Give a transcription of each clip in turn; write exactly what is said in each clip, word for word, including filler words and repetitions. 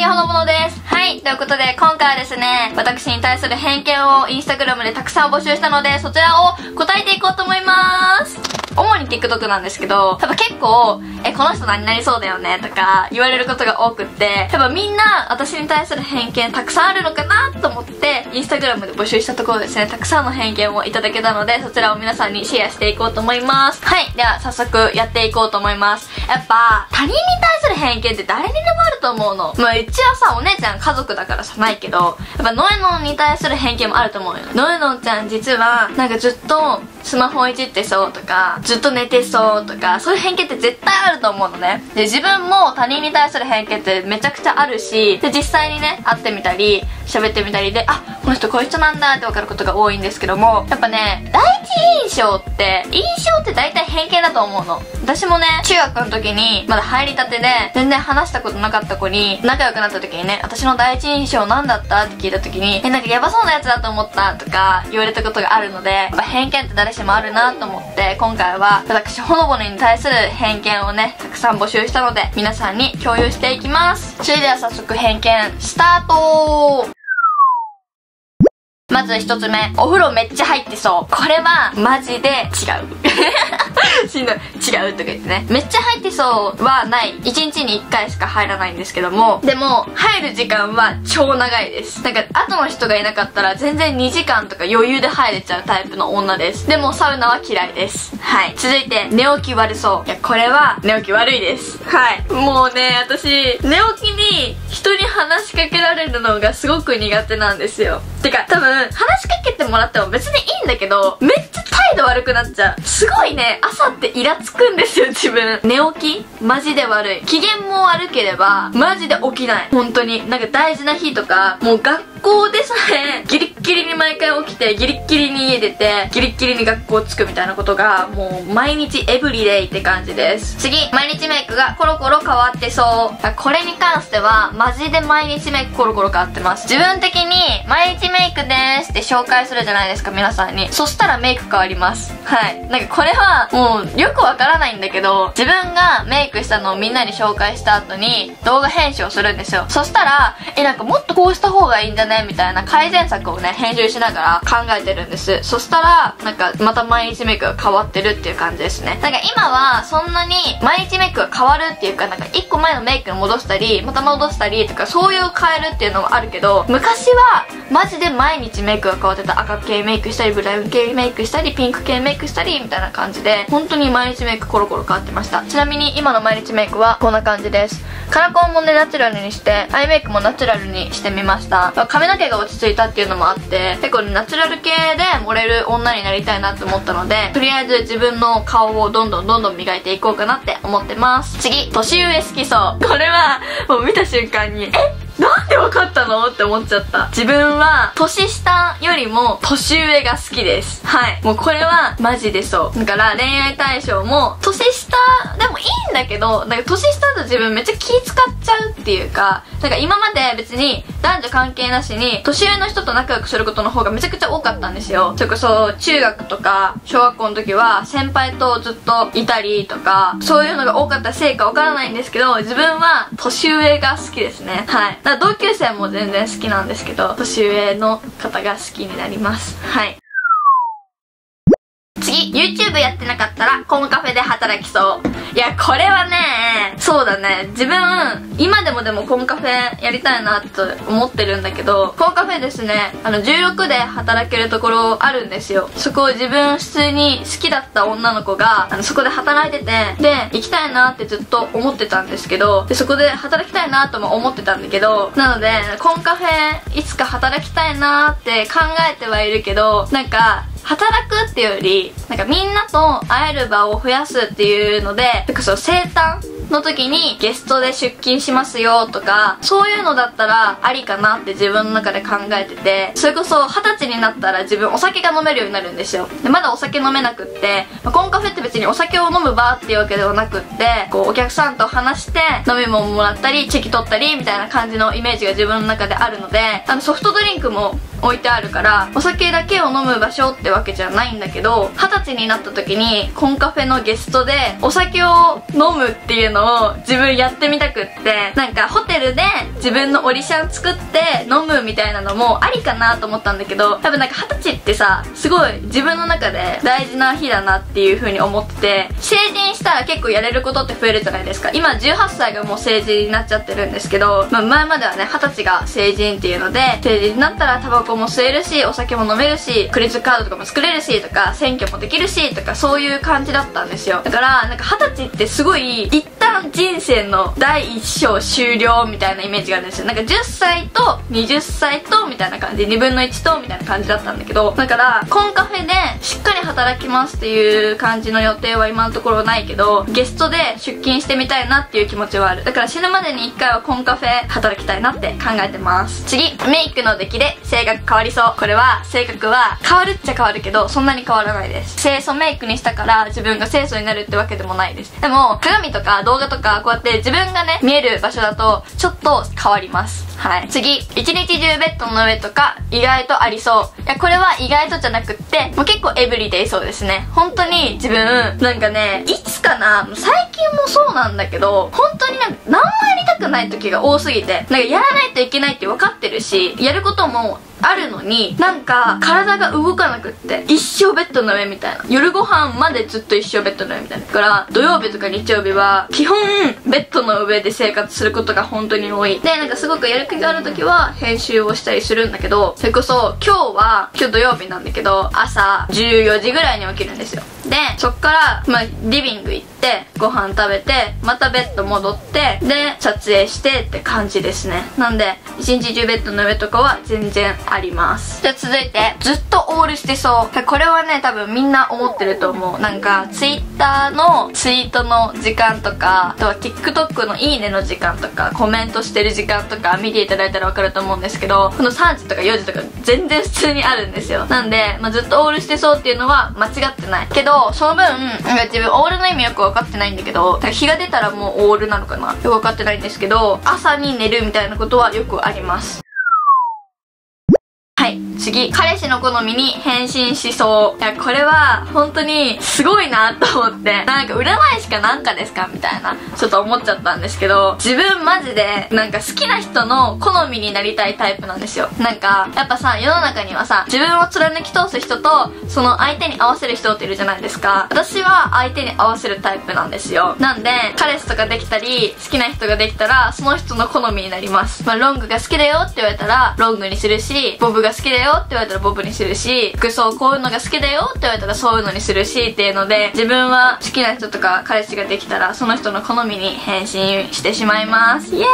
内容のものです。はい、ということで今回はですね、私に対する偏見をインスタグラムでたくさん募集したので、そちらを答えていこうと思います。主に TikTok なんですけど、多分結構、え、この人何々そうだよねとか言われることが多くって、多分みんな私に対する偏見たくさんあるのかなと思って、インスタグラムで募集したところですね、たくさんの偏見をいただけたので、そちらを皆さんにシェアしていこうと思います。はい、では早速やっていこうと思います。やっぱ、他人に対する偏見って誰にでもあると思うの。まあうちはさ、お姉ちゃん家族だからさないけど、やっぱノエノンに対する偏見もあると思うよ。ノエノンちゃん実は、なんかずっとスマホいじってそうとか、ずっと寝てそうとか、そういう偏見って絶対あると思うのね。で、自分も他人に対する偏見ってめちゃくちゃあるし、で、実際にね、会ってみたり、喋ってみたりで、あ、この人こういう人なんだって分かることが多いんですけども、やっぱね、第一印象って、印象って大体偏見だと思うの。私もね、中学の時に、まだ入りたてで、全然話したことなかった子に、仲良くなった時にね、私の第一印象なんだったって聞いた時に、え、なんかヤバそうなやつだと思ったとか、言われたことがあるので、やっぱ偏見って誰しもあるなと思って、今回は私ほのぼのに対する偏見をねたくさん募集したので皆さんに共有していきます。それでは早速偏見スタートー。まず一つ目、お風呂めっちゃ入ってそう。これはマジで違うしんどい、違うとか言ってね。めっちゃ入ってそうはない。いちにちにいっかいしか入らないんですけども、でも入る時間は超長いです。なんか後の人がいなかったら全然にじかんとか余裕で入れちゃうタイプの女です。でもサウナは嫌いです。はい、続いて寝起き悪そう。いや、これは寝起き悪いです。はい、もうね、私寝起きに人に話しかけられるのがすごく苦手なんですよ。てか多分話しかけてもらっても別にいいんだけど、めっちゃ態度悪くなっちゃう。すごいね、朝ってイラつくんですよ、自分。寝起きマジで悪い。機嫌も悪ければマジで起きない。本当になんか大事な日とか、もう学校でさえギリッギリに毎回起きて、ギリッギリに家出て、ギリッギリに学校着くみたいなことがもう毎日エブリデイって感じです。次、毎日メイクがコロコロ変わってそう。これに関してはマジで毎日メイクコロコロ変わってます。自分的に毎日メイクでーすって紹介するじゃないですか、皆さんに。そしたらメイク変わります。はい、なんかこれはもうよくわからないんだけど、自分がメイクしたのをみんなに紹介した後に動画編集をするんですよ。そしたら、え、なんかもっとこうした方がいいんじゃねみたいな改善策をね編集しながら考えてるんです。そしたらなんかまた毎日メイクが変わってるっていう感じですね。なんか今はそんなに毎日メイクが変わるっていうか、なんかいっこまえのメイクに戻したりまた戻したりとか、そういう変えるっていうのはあるけど、昔はマジで毎日メイクが変わってた。赤系メイクしたりブラウン系メイクしたりピンク系メイクしたりみたいな感じで、本当に毎日メイクコロコロ変わってました。ちなみに今の毎日メイクはこんな感じです。カラコンもねナチュラルにして、アイメイクもナチュラルにしてみました。髪の毛が落ち着いたっていうのもあって、結構、ね、ナチュラル系で盛れる女になりたいなと思ったので、とりあえず自分の顔をどんどんどんどん磨いていこうかなって思ってます。次、年上好きそう。これはもう見た瞬間に、えっ、なんで分かったのって思っちゃった。自分は年下よりも年上が好きです。はい。もうこれはマジでそう。だから恋愛対象も年下でもいいんだけど、なんか年下だと自分めっちゃ気使っちゃうっていうか、なんか今まで別に男女関係なしに年上の人と仲良くすることの方がめちゃくちゃ多かったんですよ。それこそ中学とか小学校の時は先輩とずっといたりとか、そういうのが多かったせいかわからないんですけど、自分は年上が好きですね。はい。同級生も全然好きなんですけど、年上の方が好きになります。はい、次、 YouTube やってなかったらコンカフェで働きそう。いや、これはね、そうだね、自分今でもでもコンカフェやりたいなと思ってるんだけど、コンカフェですね、あのじゅうろくで働けるところあるんですよ。そこを自分普通に好きだった女の子があのそこで働いてて、で行きたいなってずっと思ってたんですけど、でそこで働きたいなとも思ってたんだけど、なのでコンカフェいつか働きたいなって考えてはいるけど、なんか働くっていうより、なんかみんなと会える場を増やすっていうので、なんかそう、生誕の時にゲストで出勤しますよとか、そういうのだったらありかなって自分の中で考えてて、それこそ二十歳になったら自分お酒が飲めるようになるんですよ。でまだお酒飲めなくって、まあ、コンカフェって別にお酒を飲むバーっていうわけではなくって、こうお客さんと話して飲み物もらったりチェキ取ったりみたいな感じのイメージが自分の中であるので、あのソフトドリンクも置いてあるからお酒だけを飲む場所ってわけじゃないんだけど、二十歳になった時にコンカフェのゲストでお酒を飲むっていうののを自分やってみたくって、なんかホテルで自分のオリシャン作って飲むみたいなのもありかなと思ったんだけど、多分なんか二十歳ってさ、すごい自分の中で大事な日だなっていう風に思ってて、成人したら結構やれることって増えるじゃないですか。今じゅうはっさいがもう成人になっちゃってるんですけど、まあ、前まではね二十歳が成人っていうので、成人になったらタバコも吸えるし、お酒も飲めるし、クレジットカードとかも作れるしとか、選挙もできるしとか、そういう感じだったんですよ。だからなんか二十歳ってすごい一旦人生の第一章終了みたいなイメージがあるんですよ。なんかじゅっさいとはたちとみたいな感じ、にぶんのいちとみたいな感じだったんだけど、だからコンカフェでしっかり働きますっていう感じの予定は今のところないけど、ゲストで出勤してみたいなっていう気持ちはある。だから死ぬまでにいっかいはコンカフェ働きたいなって考えてます。次、メイクの出来で性格変わりそう。これは性格は変わるっちゃ変わるけど、そんなに変わらないです。清楚メイクにしたから自分が清楚になるってわけでもないです。でも鏡とか動画とかこうやって自分がね見える場所だとちょっと変わります。はい、次、一日中ベッドの上とか意外とありそう。いや、これは意外とじゃなくって、もう結構エブリデイそうですね。本当に自分なんかね、いつかな、最近もそうなんだけど、本当になんか何もやりたくない時が多すぎて、なんかやらないといけないって分かってるし、やることもあるのに、なんか体が動かなくって、一生ベッドの上みたいな、夜ご飯までずっと一生ベッドの上みたいな。だから土曜日とか日曜日は基本ベッドの上で生活することが本当に多いで、なんかすごくやる気がある時は編集をしたりするんだけど、それこそ今日は今日土曜日なんだけど、朝じゅうよじぐらいに起きるんですよ。でそっから、まあ、リビング行ってご飯食べて、またベッド戻って、で撮影してって感じですね。なんで一日中ベッドの上とかは全然あります。じゃあ続いて、ずっとオールしてそう。これはね、多分みんな思ってると思う。なんか Twitter のツイートの時間とか、あとは TikTok のいいねの時間とか、コメントしてる時間とか見ていただいたら分かると思うんですけど、このさんじとかよじとか全然普通にあるんですよ。なんで、まあ、ずっとオールしてそうっていうのは間違ってないけど、その分、なんか自分オールの意味よく分かってないんだけど、日が出たらもうオールなのかな、よく分かってないんですけど、朝に寝るみたいなことはよくあります。はい、次、彼氏の好みに変身しそう。いや、これは本当にすごいなと思って、なんか占い師かなんかですかみたいな、ちょっと思っちゃったんですけど、自分マジでなんか好きな人の好みになりたいタイプなんですよ。なんかやっぱさ、世の中にはさ、自分を貫き通す人とその相手に合わせる人っているじゃないですか。私は相手に合わせるタイプなんですよ。なんで彼氏とかできたり好きな人ができたら、その人の好みになります。まあ、ロングが好きだよって言われたらロングにするし、ボブが好きだよって言われたらボブにするし、服装こういうのが好きだよって言われたらそういうのにするしっていうので、自分は好きな人とか彼氏ができたらその人の好みに変身してしまいます。イエ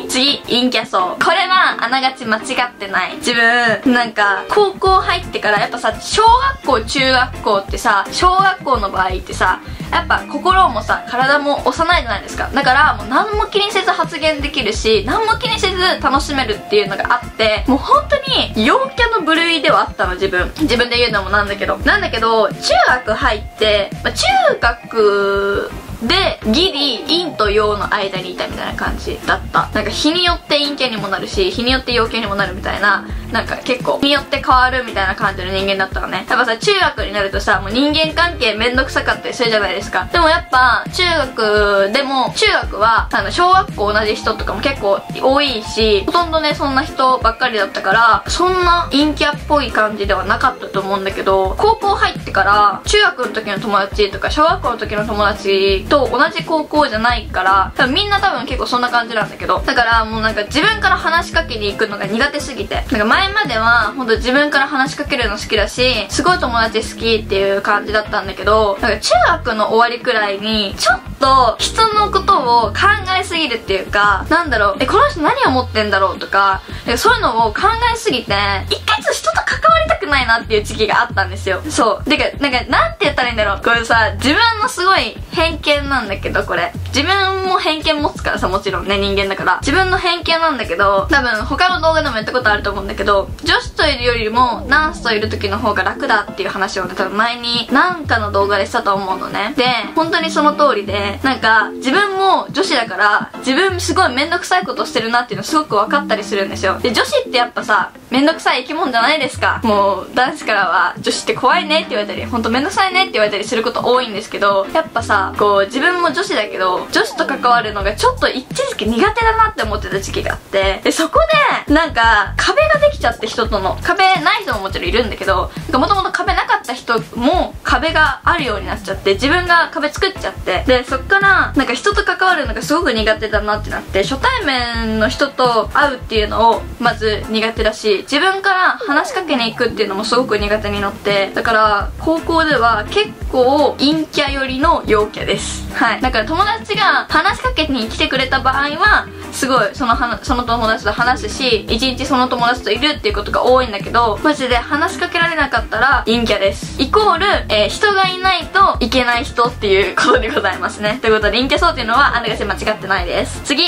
ーイ。次、陰キャ層。これはあながち間違ってない。自分なんか高校入ってからやっぱさ、小学校中学校ってさ、小学校の場合ってさ、やっぱ心もさ体も幼いじゃないですか。だからもう何も気にせず発言できるし、何も気にせず楽しめるっていうのがあって、もう本当に陽キャの部類ではあったの、自分自分で言うのもなんだけどなんだけど中学入って、まあ、中学でギリ陰と陽の間にいたみたいな感じだった。なんか日によって陰キャにもなるし、日によって陽キャにもなるみたいな、なんか結構日によって変わるみたいな感じの人間だったのね。やっぱさ、中学になるとさ、もう人間関係めんどくさかったりするじゃないですか。でもやっぱ中学でも、中学はあの小学校同じ人とかも結構多いし、ほとんどねそんな人ばっかりだったから、そんな陰キャっぽい感じではなかったと思うんだけど、高校入ってから中学の時の友達とか小学校の時の友達と同じ高校じゃないから、多分みんな多分結構そんな感じなんだけど、だからもうなんか自分から話しかけに行くのが苦手すぎて、なんか前まではほんと自分から話しかけるの好きだし、すごい友達好きっていう感じだったんだけど、なんか中学の終わりくらいにちょっと人のことを考えすぎるっていうか、なんだろう、えこの人何を持ってんだろうとか、そういうのを考えすぎて、一回ずつ人と関わりたくないなっていう時期があったんですよ。そうで、なんかなんて言ったらいいんだろう、これさ自分のすごい偏見なんだけど、これ自分も偏見持つからさ、もちろんね人間だから自分の偏見なんだけど、多分他の動画でもやったことあると思うんだけど、女子といるよりも男子といる時の方が楽だっていう話をね、多分前になんかの動画でしたと思うのね。で本当にその通りで、なんか自分も女子だから自分すごいめんどくさいことしてるなっていうのすごく分かったりするんですよ。で女子ってやっぱさめんどくさい生き物じゃないですか。もうと男子からは女子って怖いねって言われたり、ほんとめんどくさいねって言われたりすること多いんですけど、やっぱさこう自分も女子だけど女子と関わるのがちょっと一時期苦手だなって思ってた時期があって、でそこでなんか壁ができちゃって、人との壁ない人ももちろんいるんだけど、もともと壁なかった人も壁があるようになっちゃって、自分が壁作っちゃって、でそっからなんか人と関わるのがすごく苦手だなってなって、初対面の人と会うっていうのをまず苦手だし、自分から話しかけに行くっていうのもすごく苦手になって、だから高校では結構陰キャ寄りの陽キャです。はい、だから友達が話しかけに来てくれた場合はすごいそのはその友達と話すし、一日その友達といるっていうことが多いんだけど、マジで話しかけられなかったら陰キャです、イコール、えー、人がいないといけない人っていうことでございますね。ということで陰キャ層っていうのはあながち間違ってないです。次、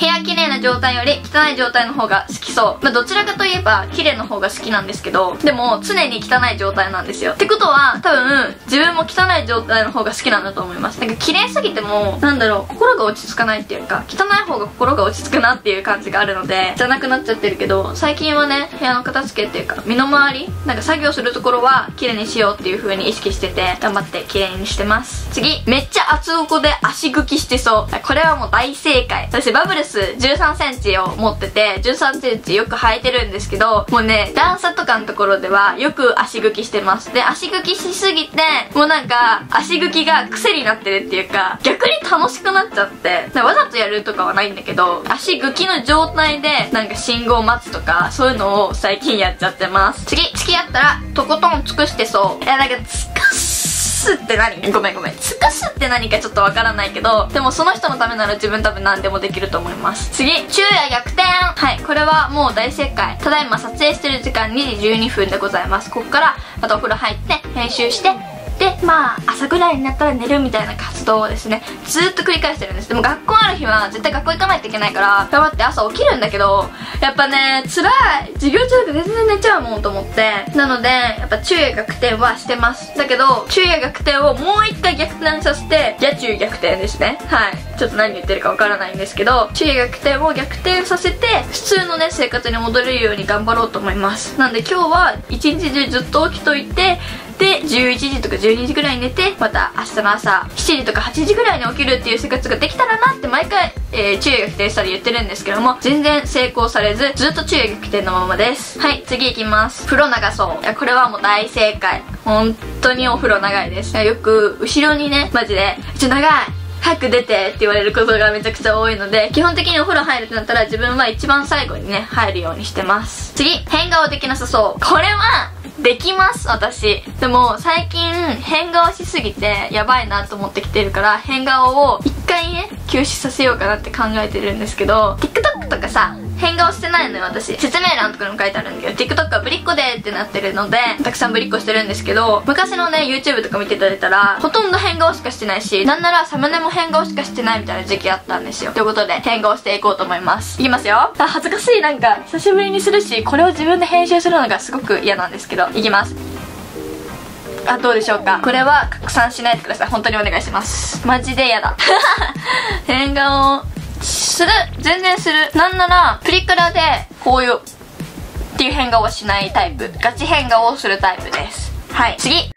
部屋綺麗な状態より汚い状態の方が好きそう。まあ、どちらかといえば綺麗の方が好きなんですけど、でも常に汚い状態なんですよ。ってことは多分自分も汚い状態の方が好きなんだと思います。なんか綺麗すぎてもなんだろう、心が落ち着かないっていうか、汚い方が心が落ち着くなっていう感じがあるので、じゃなくなっちゃってるけど、最近はね部屋の片付けっていうか身の回り、なんか作業するところは綺麗にしようっていう風に意識してて、頑張って綺麗にしてます。次、めっちゃ厚底で足ぐきしてそう。これはもう大正解。私バブルスじゅうさんセンチを持ってて、じゅうさんセンチよく履いてるんですけど、もうね段差とかのところではよく足ぐきしてます。で足ぐきしすぎてもうなんか足ぐきが癖になってるっていうか、逆に楽しくなっちゃって、わざとやるとかはないんだけど、足ぐきの状態でなんか信号を待つとか、そういうのを最近やっちゃってます。次、付き合ったらとことん尽くしてそう。いやなんか尽くす尽くすって何？ごめんごめん。尽くすって何かちょっとわからないけど、でもその人のためなら自分多分何でもできると思います。次、昼夜逆転。はい、これはもう大正解。ただいま撮影してる時間にじじゅうにふんでございます。ここからまたお風呂入って編集して、でまあ朝ぐらいになったら寝るみたいな活動をですねずーっと繰り返してるんです。でも学校ある日は絶対学校行かないといけないから頑張って朝起きるんだけど、やっぱね辛い、授業中で全然寝ちゃうもんと思って、なのでやっぱ昼夜逆転はしてます。だけど昼夜逆転をもう一回逆転させて夜中逆転ですね。はい、ちょっと何言ってるかわからないんですけど、昼夜逆転を逆転させて普通のね生活に戻れるように頑張ろうと思います。なんで今日は一日中ずっと起きといて、でじゅういちじとかじゅうにじぐらいに寝て、また明日の朝しちじとかはちじぐらいに起きるっていう生活ができたらなって毎回、えー、昼夜逆転したり言ってるんですけども、全然成功されずずっと昼夜逆転のままです。はい、次いきます。風呂長そう。いやこれはもう大正解。本当にお風呂長いです。よく後ろにねマジで「ちょ長い早く出て」って言われることがめちゃくちゃ多いので、基本的にお風呂入るってなったら自分は一番最後にね入るようにしてます。次、変顔できなさそう。これはできます私。でも最近変顔しすぎてやばいなと思ってきてるから、変顔を一回ね休止させようかなって考えてるんですけど、 TikTok とかさ変顔してないのよ私。説明欄とかにも書いてあるんだけど TikTok はぶりっ子でってなってるのでたくさんぶりっ子してるんですけど、昔のね YouTube とか見ていただいたらほとんど変顔しかしてないし、なんならサムネも変顔しかしてないみたいな時期あったんですよ。ということで変顔していこうと思います。いきますよ。あ恥ずかしい、なんか久しぶりにするし、これを自分で編集するのがすごく嫌なんですけど、いきます。あ、どうでしょうか。これは拡散しないでください。本当にお願いします。マジで嫌だ変顔する、全然する。なんならプリクラでこういうっていう変顔はしないタイプ、ガチ変顔をするタイプです。はい、次、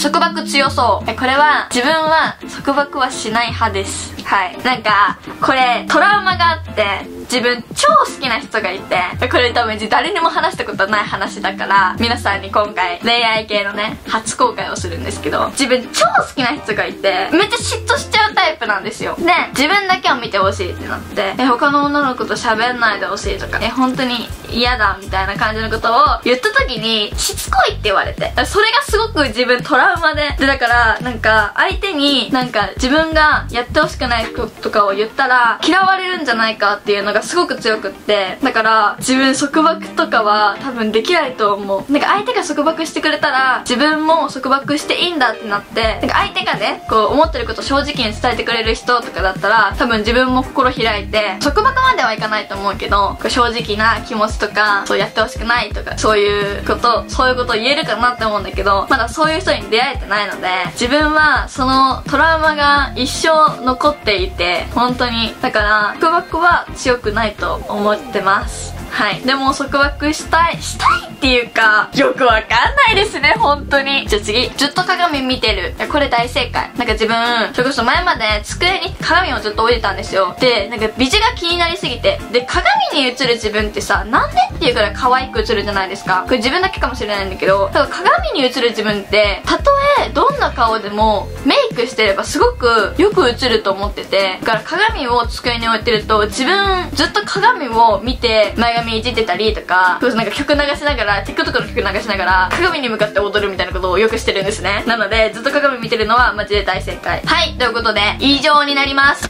束縛強そう。これは自分は束縛はしない派です。はい、なんかこれトラウマがあって、自分超好きな人がいて、これ多分誰にも話したことない話だから皆さんに今回恋愛系のね初公開をするんですけど、自分超好きな人がいてめっちゃ嫉妬しちゃうタイプなんですよ。で自分だけを見てほしいってなって、え他の女の子と喋んないでほしいとか、え本当に嫌だみたいな感じのことを言った時にしつこいって言われて、それがすごく自分トラウマで、でだからなんか相手になんか自分がやってほしくないこととかを言ったら嫌われるんじゃないかっていうのがすごく強くって、だから自分束縛とかは多分できないと思う。なんか相手が束縛してくれたら自分も束縛していいんだってなって、なんか相手がねこう思ってることを正直に伝えてくれる人とかだったら多分自分も心開いて、束縛まではいかないと思うけど正直な気持ちとか、そうやってほしくないとか、そういうことそういうことを言えるかなって思うんだけど、まだそういう人に出会えてないので、自分はそのトラウマが一生残っていて、本当にだから束縛は強くないと思ってます。はい。でも束縛したい、したいっていうか、よくわかんないですね、本当に。じゃあ次、ずっと鏡見てる。これ大正解。なんか自分、それこそ前まで机に鏡をずっと置いてたんですよ。で、なんか美人が気になりすぎて。で、鏡に映る自分ってさ、なんでっていうくらい可愛く映るじゃないですか。これ自分だけかもしれないんだけど、だから鏡に映る自分って、たとえどんな顔でもメイクしてればすごくよく映ると思ってて、だから鏡を机に置いてると、自分ずっと鏡を見て前髪いじってたりとか、そうなんか曲流しながら、TikTok の曲流しながら、鏡に向かって踊るみたいなことをよくしてるんですね。なので、ずっと鏡見てるのはマジで大正解。はい、ということで、以上になります。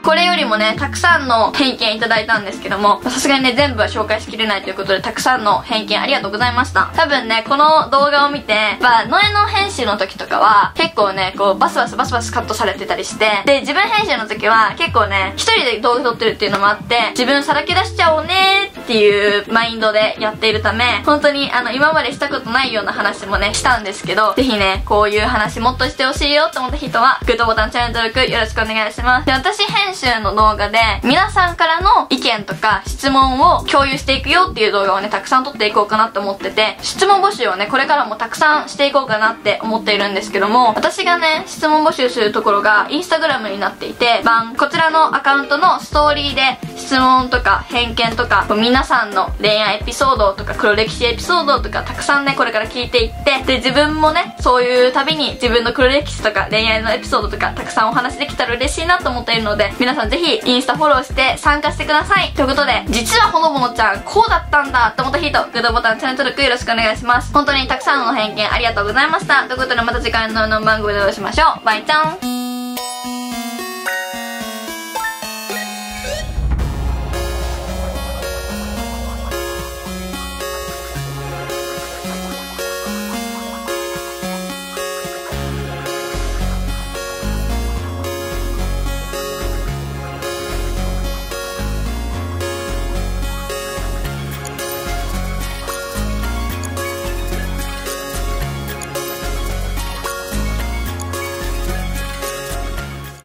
これよりもね、たくさんの偏見いただいたんですけども、さすがにね、全部は紹介しきれないということで、たくさんの偏見ありがとうございました。多分ね、この動画を見て、やっぱ、ノエの編集の時とかは、結構ね、こう、バスバスバスバスカットされてたりして、で、自分編集の時は、結構ね、一人で動画撮ってるっていうのもあって、自分さらけ出しちゃおうねーっていうマインドでやっているため、本当に、あの、今までしたことないような話もね、したんですけど、ぜひね、こういう話もっとしてほしいよって思った人は、グッドボタン、チャンネル登録よろしくお願いします。で、私編集週の動画で皆さんからの意見とか質問を共有していくよっていう動画をねたくさん撮っていこうかなって思ってて、質問募集をねこれからもたくさんしていこうかなって思っているんですけども、私がね質問募集するところがインスタグラムになっていて、こちらのアカウントのストーリーで質問とか偏見とか皆さんの恋愛エピソードとか黒歴史エピソードとかたくさんねこれから聞いていって、で自分もねそういうたびに自分の黒歴史とか恋愛のエピソードとかたくさんお話できたら嬉しいなと思っているので、皆さんぜひインスタフォローして参加してください。ということで、実はほのぼのちゃんこうだったんだと思った人、グッドボタン、チャンネル登録よろしくお願いします。本当にたくさんの偏見ありがとうございました。ということでまた次回の動画の番組でお会いしましょう。バイチャン。